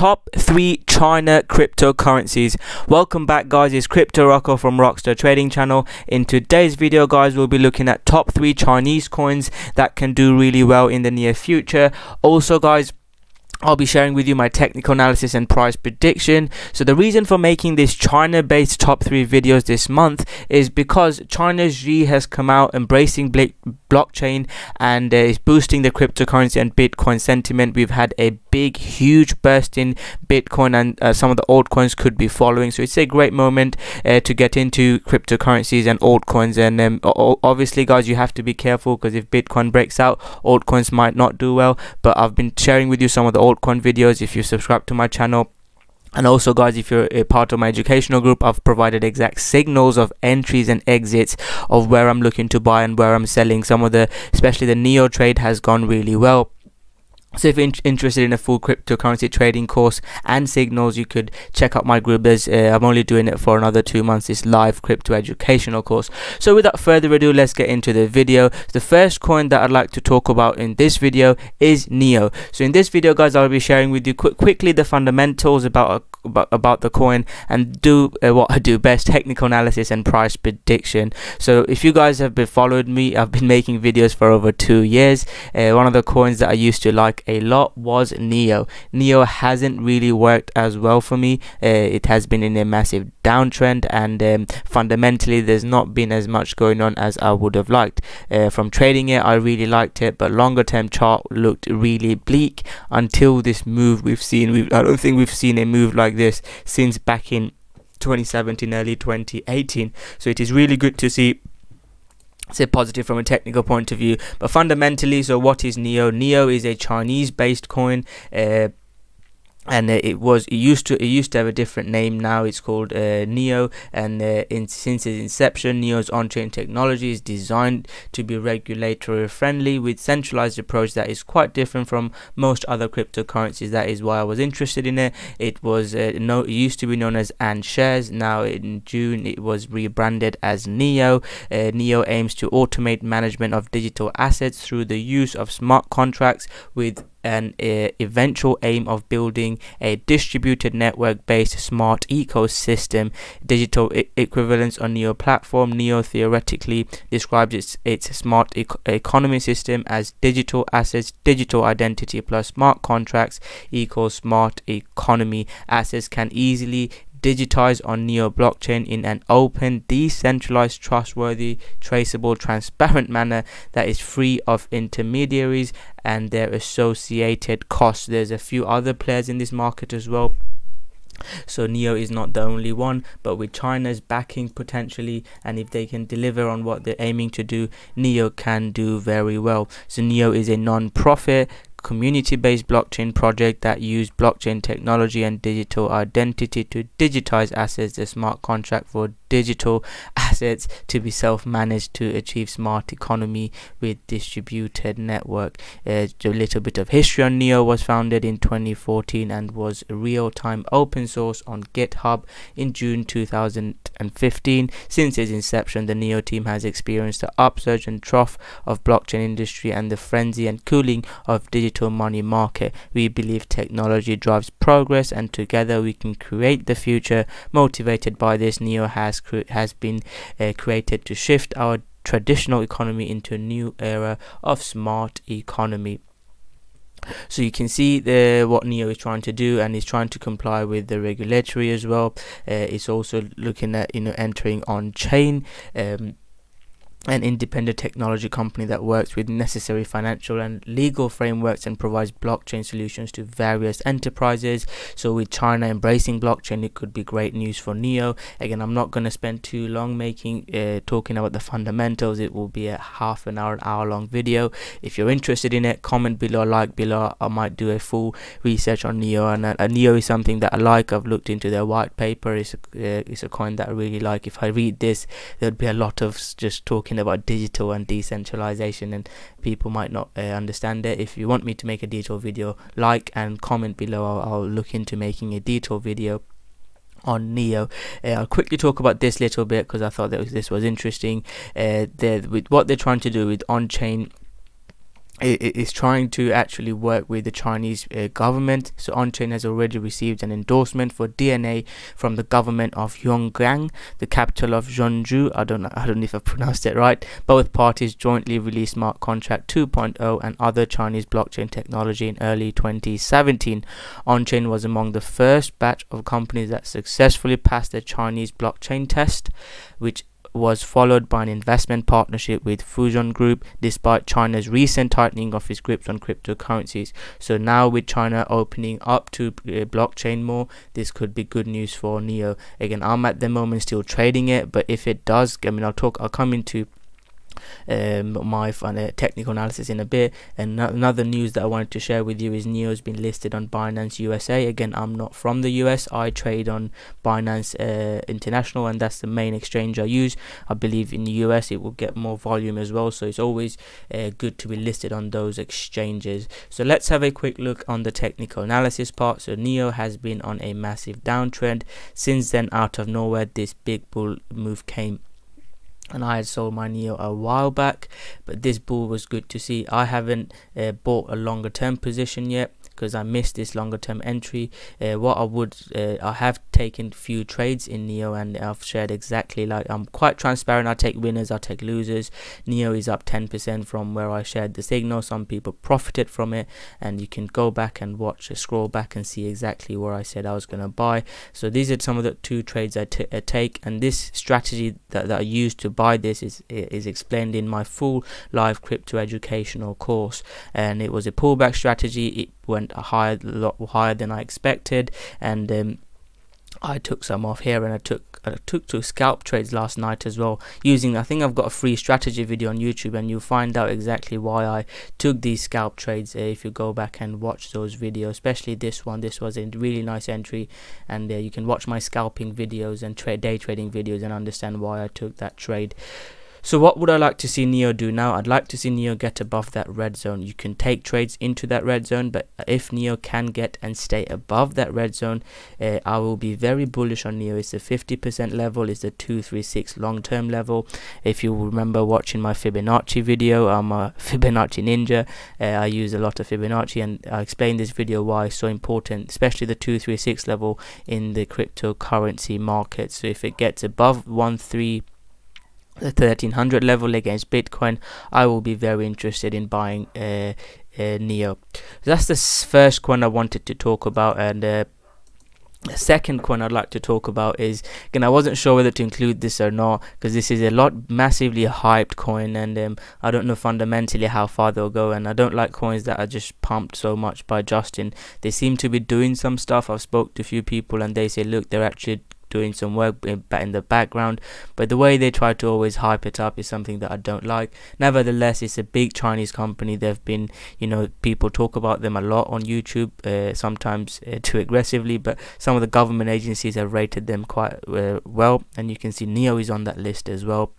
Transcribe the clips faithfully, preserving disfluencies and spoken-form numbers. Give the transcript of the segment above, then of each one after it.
top three China cryptocurrencies. Welcome back, guys. It's Crypto Rocko from Rockstar Trading Channel. In today's video, guys, we'll be looking at top three Chinese coins that can do really well in the near future. Also, guys, I'll be sharing with you my technical analysis and price prediction. So the reason for making this China-based top three videos this month is because China's Xi has come out embracing blockchain and uh, is boosting the cryptocurrency and Bitcoin sentiment. We've had a big, huge burst in Bitcoin, and uh, some of the altcoins could be following. So it's a great moment uh, to get into cryptocurrencies and altcoins. And um, obviously, guys, you have to be careful, because if Bitcoin breaks out, altcoins might not do well. But I've been sharing with you some of the altcoin videos. If you subscribe to my channel, and also, guys, if you're a part of my educational group, I've provided exact signals of entries and exits of where I'm looking to buy and where I'm selling. Some of the, especially the NEO trade, has gone really well. So if you're interested in a full cryptocurrency trading course and signals, you could check out my group. As uh, I'm only doing it for another two months, this live crypto educational course. So without further ado, let's get into the video. The first coin that I'd like to talk about in this video is NEO. So in this video, guys, I'll be sharing with you qu quickly the fundamentals about a about the coin, and do uh, what I do best, technical analysis and price prediction. So if you guys have been followed me, I've been making videos for over two years. Uh, one of the coins that I used to like a lot was NEO. NEO hasn't really worked as well for me. Uh, it has been in a massive downtrend, and um, fundamentally there's not been as much going on as I would have liked. Uh, from trading it, I really liked it, but longer term chart looked really bleak until this move we've seen. We've, I don't think we've seen a move like this since back in twenty seventeen, early twenty eighteen. So it is really good to see. Say positive from a technical point of view, but fundamentally, so what is NEO? NEO is a Chinese based coin, uh, and it was it used to it used to have a different name. Now it's called uh, NEO, and uh, in, since its inception, NEO's on-chain technology is designed to be regulatory friendly with centralized approach that is quite different from most other cryptocurrencies. That is why I was interested in it. It was uh, no, it used to be known as AntShares. Now in June, it was rebranded as NEO. Uh, NEO aims to automate management of digital assets through the use of smart contracts, with an uh, eventual aim of building a distributed network-based smart ecosystem. Digital e equivalence on NEO platform. NEO theoretically describes its its smart e economy system as digital assets, digital identity plus smart contracts equals smart economy. Assets can easily digitize on NEO blockchain in an open, decentralized, trustworthy, traceable, transparent manner that is free of intermediaries and their associated costs. There's a few other players in this market as well, so NEO is not the only one, but with China's backing potentially, and if they can deliver on what they're aiming to do, NEO can do very well. So NEO is a non-profit, community-based blockchain project that used blockchain technology and digital identity to digitize assets. The smart contract for digital assets to be self-managed to achieve smart economy with distributed network. Uh, a little bit of history on NEO: was founded in twenty fourteen and was real-time open source on GitHub in June two thousand fifteen. Since its inception, the NEO team has experienced the upsurge and trough of blockchain industry and the frenzy and cooling of digital money market. We believe technology drives progress, and together we can create the future. Motivated by this, NEO has cre has been uh, created to shift our traditional economy into a new era of smart economy. So you can see the what NEO is trying to do, and is trying to comply with the regulatory as well. Uh, it's also looking at, you know, entering on chain. Um, an independent technology company that works with necessary financial and legal frameworks and provides blockchain solutions to various enterprises. So with China embracing blockchain, it could be great news for NEO. Again, I'm not going to spend too long making uh, talking about the fundamentals. It will be a half an hour an hour long video. If you're interested in it, comment below, like below. I might do a full research on NEO, and uh, NEO is something that I like. I've looked into their white paper. It's a, uh, it's a coin that I really like. If I read this, there'd be a lot of just talking about digital and decentralization, and people might not uh, understand it. If you want me to make a detailed video, like and comment below. I'll, I'll look into making a detailed video on NEO. uh, I'll quickly talk about this little bit, because I thought that was, this was interesting. Uh, with what they're trying to do with on-chain is trying to actually work with the Chinese uh, government. So OnChain has already received an endorsement for D N A from the government of Yonggang, the capital of Zhongzhou. I don't know, I don't know if I pronounced it right. Both parties jointly released smart contract two point oh and other Chinese blockchain technology in early twenty seventeen. OnChain was among the first batch of companies that successfully passed the Chinese blockchain test, which was followed by an investment partnership with Fujian Group, despite China's recent tightening of its grips on cryptocurrencies. So now with China opening up to uh, blockchain more, this could be good news for NEO. Again, I'm at the moment still trading it, but if it does, I mean, I'll talk, I'll come into um my uh, technical analysis in a bit. And no another news that I wanted to share with you is NEO has been listed on Binance U S A. Again, I'm not from the U S. I trade on Binance uh, International, and that's the main exchange I use. I believe in the U S it will get more volume as well, so it's always uh, good to be listed on those exchanges. So let's have a quick look on the technical analysis part. So NEO has been on a massive downtrend. Since then, out of nowhere, this big bull move came, and I had sold my NEO a while back, but this bull was good to see. I haven't uh, bought a longer term position yet because I missed this longer term entry. Uh, what I would, uh, I have taken few trades in NEO, and I've shared exactly, like, I'm quite transparent. I take winners, I take losers. NEO is up ten percent from where I shared the signal. Some people profited from it, and you can go back and watch, scroll back and see exactly where I said I was going to buy. So these are some of the two trades I, t I take, and this strategy that, that I used to buy this is is explained in my full live crypto educational course. And it was a pullback strategy. It went a higher, a lot higher than I expected, and um, I took some off here, and I took I took two scalp trades last night as well. Using, I think I've got a free strategy video on YouTube, and you'll find out exactly why I took these scalp trades uh, if you go back and watch those videos, especially this one. This was a really nice entry, and uh, you can watch my scalping videos and trade day trading videos and understand why I took that trade. So what would I like to see NEO do now? I'd like to see NEO get above that red zone. You can take trades into that red zone, but if NEO can get and stay above that red zone, uh, I will be very bullish on NEO. It's the fifty percent level, it's the two three six long-term level. If you remember watching my Fibonacci video, I'm a Fibonacci ninja. Uh, I use a lot of Fibonacci, and I explained this video why it's so important, especially the two three six level in the cryptocurrency market. So if it gets above one three the thirteen hundred level against Bitcoin, I will be very interested in buying uh, uh, NEO. That's the first coin I wanted to talk about, and uh, the second coin I'd like to talk about is, again, I wasn't sure whether to include this or not because this is a lot massively hyped coin, and um, I don't know fundamentally how far they'll go, and I don't like coins that are just pumped so much by Justin. They seem to be doing some stuff. I've spoke to a few people and they say, look, they're actually doing some work in the background, but the way they try to always hype it up is something that I don't like. Nevertheless, it's a big Chinese company. They've been, you know, people talk about them a lot on YouTube, uh, sometimes uh, too aggressively, but some of the government agencies have rated them quite uh, well, and you can see NEO is on that list as well.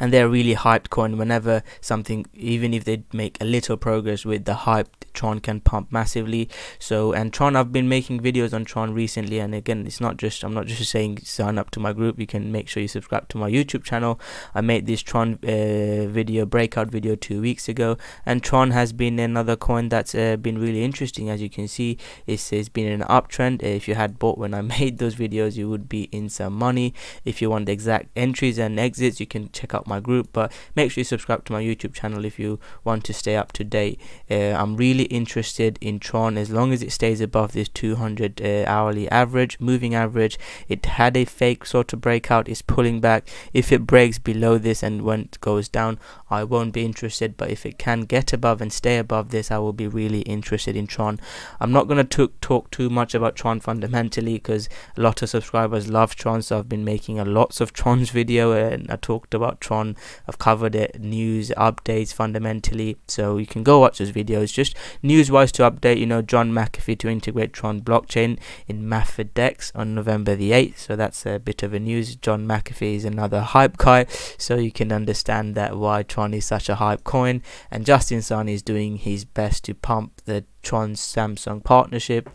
And they're really hyped coin. Whenever something, even if they make a little progress with the hype, Tron can pump massively. So, and Tron, I've been making videos on Tron recently, and again, it's not just, I'm not just saying sign up to my group. You can make sure you subscribe to my YouTube channel. I made this Tron uh, video, breakout video two weeks ago, and Tron has been another coin that's uh, been really interesting. As you can see, it's, it's been an uptrend. If you had bought when I made those videos, you would be in some money. If you want the exact entries and exits, you can check out my group, but make sure you subscribe to my YouTube channel if you want to stay up to date. uh, I'm really interested in Tron as long as it stays above this two hundred uh, hourly average, moving average. It had a fake sort of breakout, it's pulling back. If it breaks below this and when it goes down, I won't be interested, but if it can get above and stay above this, I will be really interested in Tron. I'm not going to talk too much about Tron fundamentally because a lot of subscribers love Tron, so I've been making a lots of Tron's video, and I talked about Tron, I've covered it, news updates fundamentally, so you can go watch those videos. Just news wise to update, you know, John McAfee to integrate Tron blockchain in Mafidex on November the eighth, so that's a bit of a news. John McAfee is another hype guy, so you can understand that why Tron is such a hype coin. And Justin Sun is doing his best to pump the Tron Samsung partnership.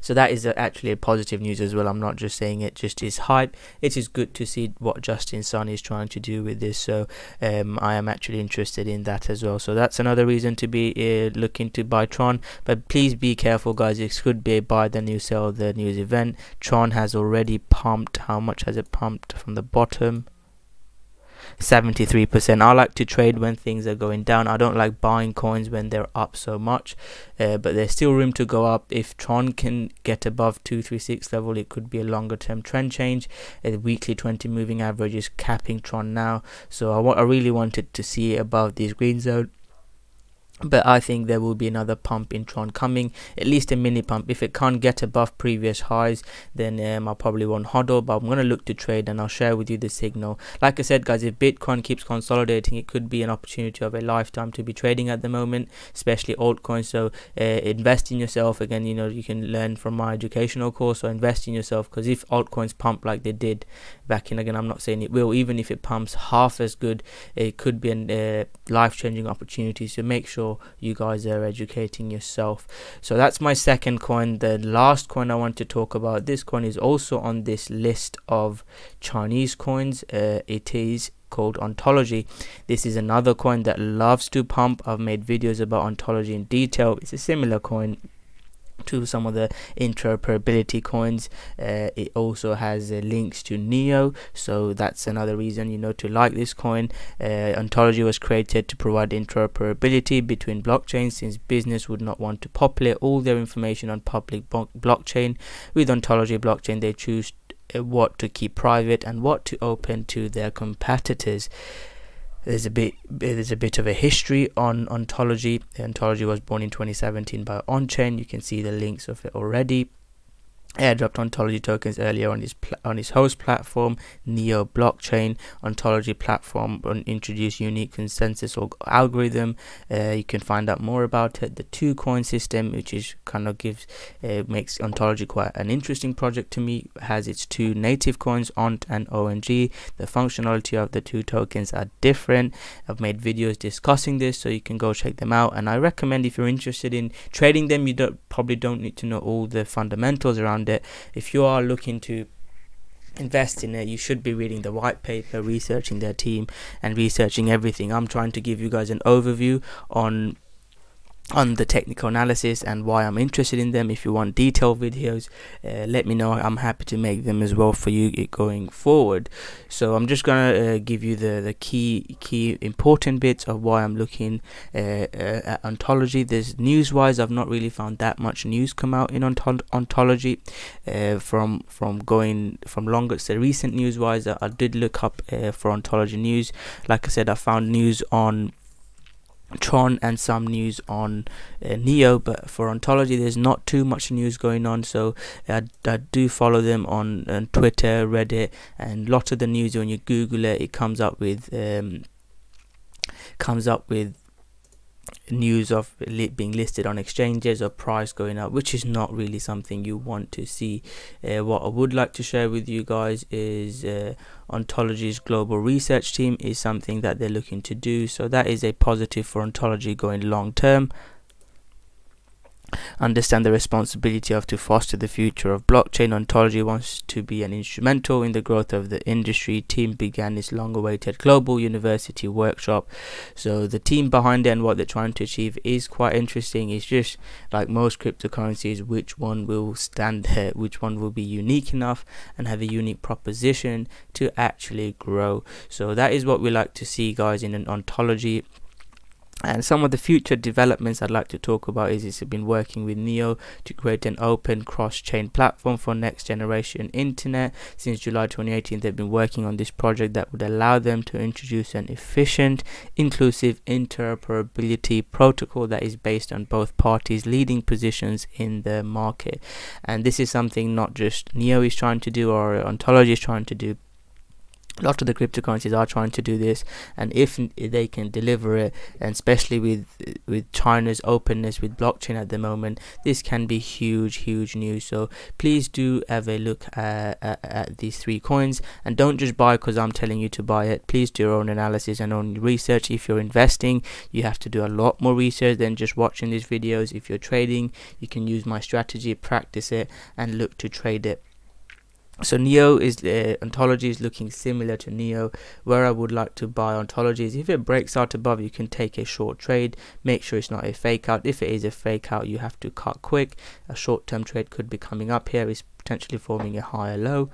So that is actually a positive news as well. I'm not just saying it just is hype. It is good to see what Justin Sun is trying to do with this. So um, I am actually interested in that as well. So that's another reason to be uh, looking to buy Tron. But please be careful, guys. It could be a buy the news, sell the news event. Tron has already pumped. How much has it pumped from the bottom? seventy-three percent. I like to trade when things are going down. I don't like buying coins when they're up so much, uh, but there's still room to go up. If Tron can get above two three six level, it could be a longer term trend change. A weekly twenty moving average is capping Tron now, so I, wa I really wanted to see it above this green zone. But I think there will be another pump in Tron coming, at least a mini pump. If it can't get above previous highs, then um, I probably won't hodl, but I'm going to look to trade and I'll share with you the signal. Like I said, guys, if Bitcoin keeps consolidating, it could be an opportunity of a lifetime to be trading at the moment, especially altcoins. So uh, invest in yourself. Again, you know, you can learn from my educational course, so invest in yourself, because if altcoins pump like they did back in, again, I'm not saying it will, even if it pumps half as good, it could be a uh, life-changing opportunity. So make sure you guys are educating yourself. So that's my second coin. The last coin I want to talk about, this coin is also on this list of Chinese coins. Uh, it is called Ontology. This is another coin that loves to pump. I've made videos about Ontology in detail. It's a similar coin to some of the interoperability coins. Uh, it also has uh, links to NEO, so that's another reason, you know, to like this coin. uh, Ontology was created to provide interoperability between blockchains, since business would not want to populate all their information on public blockchain. With Ontology blockchain, they choose what to keep private and what to open to their competitors. There's a bit there's a bit of a history on Ontology. Ontology was born in twenty seventeen by OnChain. You can see the links of it already. Airdropped Ontology tokens earlier on his on his host platform, Neo Blockchain. Ontology platform introduced unique consensus or algorithm. Uh, you can find out more about it. The two coin system, which is kind of gives uh, makes Ontology quite an interesting project to me, has its two native coins, O N T and O N G. The functionality of the two tokens are different. I've made videos discussing this, so you can go check them out. And I recommend, if you're interested in trading them, you don't probably don't need to know all the fundamentals around it. If you are looking to invest in it, you should be reading the white paper, researching their team, and researching everything. I'm trying to give you guys an overview on on the technical analysis and why I'm interested in them. If you want detailed videos, uh, let me know. I'm happy to make them as well for you going forward. So I'm just gonna uh, give you the the key key important bits of why I'm looking uh, uh, at Ontology. There's news wise, I've not really found that much news come out in ontol Ontology uh, from from going from longer. So recent news wise, I, I did look up uh, for Ontology news. Like I said, I found news on Tron and some news on uh, Neo, but for Ontology there's not too much news going on. So I, I do follow them on, on Twitter, Reddit, and lots of the news when you Google it, it comes up with um, comes up with news of li being listed on exchanges or price going up, which is not really something you want to see. Uh, what I would like to share with you guys is uh, Ontology's global research team is something that they're looking to do, so that is a positive for Ontology going long term. Understand the responsibility of to foster the future of blockchain. Ontology wants to be an instrumental in the growth of the industry. Team began its long-awaited global university workshop. So the team behind it and what they're trying to achieve is quite interesting. It's just like most cryptocurrencies, which one will stand there, which one will be unique enough and have a unique proposition to actually grow. So that is what we like to see, guys, in an Ontology. And some of the future developments I'd like to talk about is it's been working with Neo to create an open cross-chain platform for next generation internet. Since July twenty eighteen, they've been working on this project that would allow them to introduce an efficient, inclusive interoperability protocol that is based on both parties' leading positions in the market. And this is something not just Neo is trying to do or Ontology is trying to do, Lots of the cryptocurrencies are trying to do this, and if they can deliver it, and especially with with China's openness with blockchain at the moment, this can be huge, huge news. So please do have a look at, at, at these three coins, and don't just buy because I'm telling you to buy it. Please do your own analysis and own research. If you're investing, you have to do a lot more research than just watching these videos. If you're trading, you can use my strategy, practice it, and look to trade it. So NEO is uh, Ontology is looking similar to NEO. Where I would like to buy Ontology is if it breaks out above, you can take a short trade. Make sure it's not a fake out. If it is a fake out, you have to cut quick. A short term trade could be coming up here. It's potentially forming a higher low.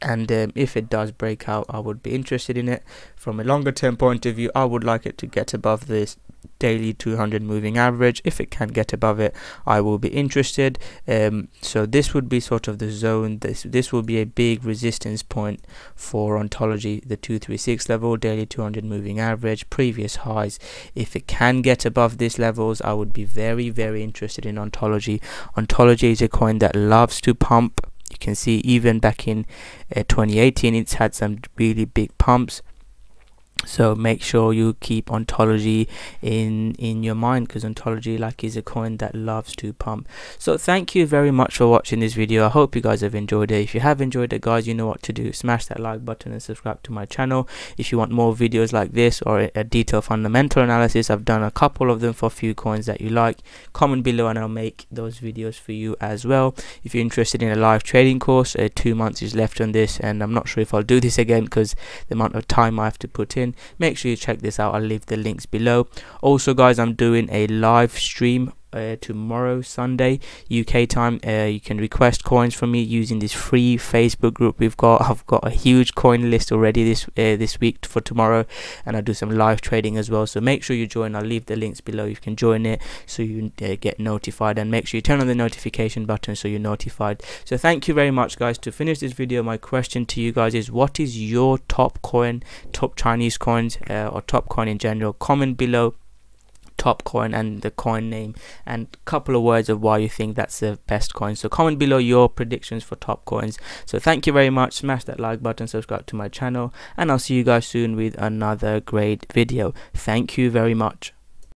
And um, if it does break out, I would be interested in it. From a longer term point of view, I would like it to get above this daily two hundred moving average. If it can get above it, I will be interested. Um, so this would be sort of the zone. This this will be a big resistance point for Ontology, the two thirty-six level, daily two hundred moving average, previous highs. If it can get above these levels, I would be very, very interested in Ontology. Ontology is a coin that loves to pump. You can see even back in uh, twenty eighteen, it's had some really big pumps. So make sure you keep Ontology in in your mind, because Ontology like is a coin that loves to pump. So thank you very much for watching this video. I hope you guys have enjoyed it. If you have enjoyed it, guys, you know what to do. Smash that like button and subscribe to my channel. If you want more videos like this or a, a detailed fundamental analysis, I've done a couple of them for a few coins that you like. Comment below and I'll make those videos for you as well. If you're interested in a live trading course, uh, two months is left on this, and I'm not sure if I'll do this again because the amount of time I have to put in. Make sure you check this out. I'll leave the links below. Also, guys, I'm doing a live stream uh, tomorrow, Sunday U K time. Uh, you can request coins from me using this free Facebook group we've got. I've got a huge coin list already this uh, this week for tomorrow, and I do some live trading as well. So make sure you join. I'll leave the links below. You can join it so you uh, get notified, and make sure you turn on the notification button so you're notified. So thank you very much, guys. To finish this video, my question to you guys is: what is your top coin, top Chinese coins, uh, or top coin in general? Comment below top coin and the coin name, and a couple of words of why you think that's the best coin. So comment below your predictions for top coins. So thank you very much. Smash that like button, subscribe to my channel, and I'll see you guys soon with another great video. Thank you very much.